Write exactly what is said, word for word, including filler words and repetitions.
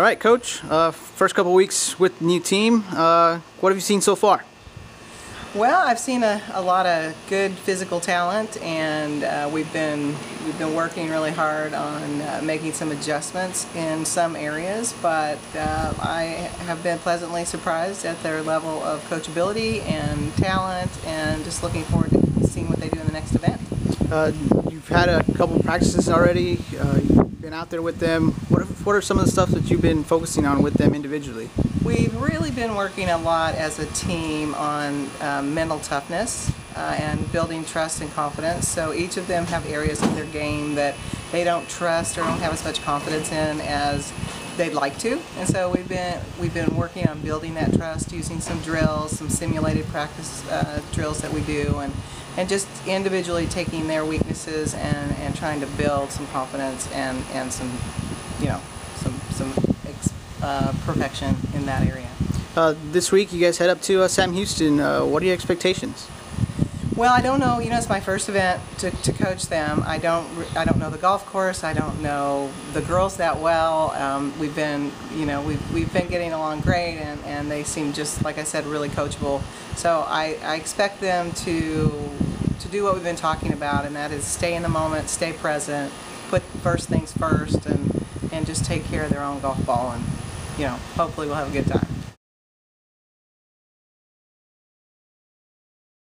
All right, Coach, uh, first couple weeks with new team, uh, what have you seen so far? Well, I've seen a, a lot of good physical talent, and uh, we've been we've been working really hard on uh, making some adjustments in some areas. But uh, I have been pleasantly surprised at their level of coachability and talent, and just looking forward to seeing what they do in the next event. Uh, you've had a couple practices already. Uh, you've been out there with them. What are, what are some of the stuff that you've been focusing on with them individually? We've really been working a lot as a team on um, mental toughness uh, and building trust and confidence. So each of them have areas of their game that they don't trust or don't have as much confidence in as they'd like to. And so we've been we've been working on building that trust using some drills, some simulated practice uh, drills that we do, and and just individually taking their weaknesses and and trying to build some confidence and and some you know some some. Uh, perfection in that area. Uh, this week you guys head up to uh, Sam Houston. Uh, what are your expectations? Well, I don't know. You know, it's my first event to, to coach them. I don't I don't know the golf course. I don't know the girls that well. Um, we've been, you know, we've, we've been getting along great, and, and they seem, just like I said, really coachable. So I, I expect them to to do what we've been talking about, and that is stay in the moment, stay present, put first things first, and, and just take care of their own golf ball, and you know, hopefully we'll have a good time.